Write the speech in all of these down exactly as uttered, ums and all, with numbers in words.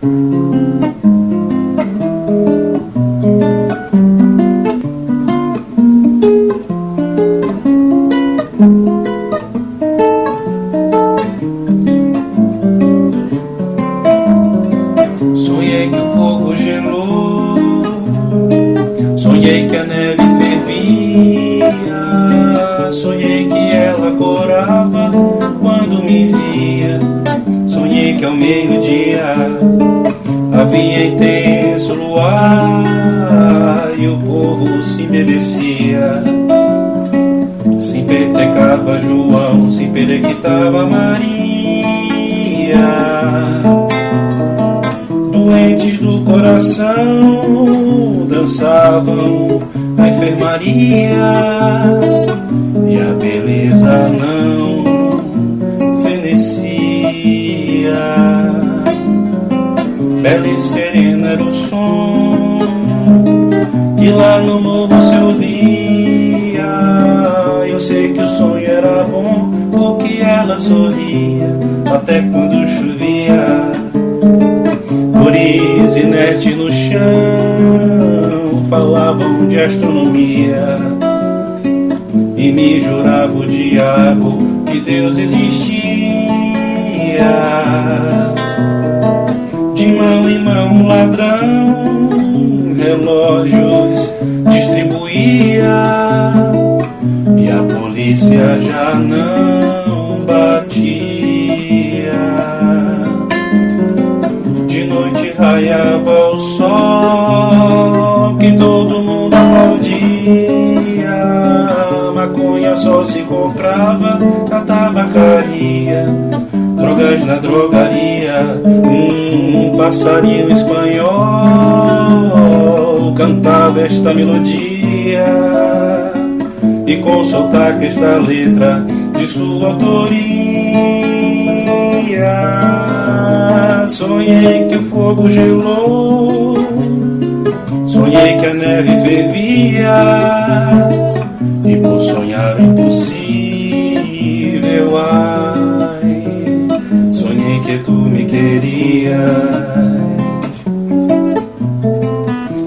Sonhei que o fogo gelou, sonhei que a neve fervia, sonhei que ela corava quando me via, sonhei que ao meio-dia havia intenso luar e o povo se embebecia. Se empetecava João, se emperequitava Maria. Doentes do coração dançavam na enfermaria, e a beleza não fenecia. Bela e serena era o som que lá no morro se ouvia. Eu sei que o sonho era bom porque ela sorria até quando chovia. Flores inerte no chão falavam de astronomia e me jurava o diabo que Deus existia. De mão em mão um ladrão relógios distribuía e a polícia já não batia. Raiava o sol que todo mundo aplaudia. Maconha só se comprava na tabacaria, drogas na drogaria. Um passarinho espanhol cantava esta melodia e com sotaque esta letra de sua autoria. Sonhei que o fogo gelou, sonhei que a neve fervia, e por sonhar o impossível, ai, sonhei que tu me querias.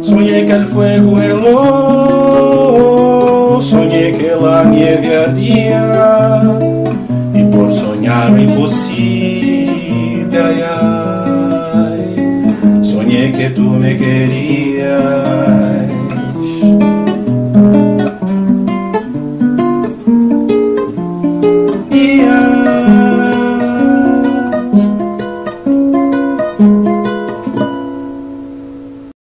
Sonhei que el fuego heló, sonhei que la nieve ardía, e por sonhar o impossível, ai, ai, que tú me querías.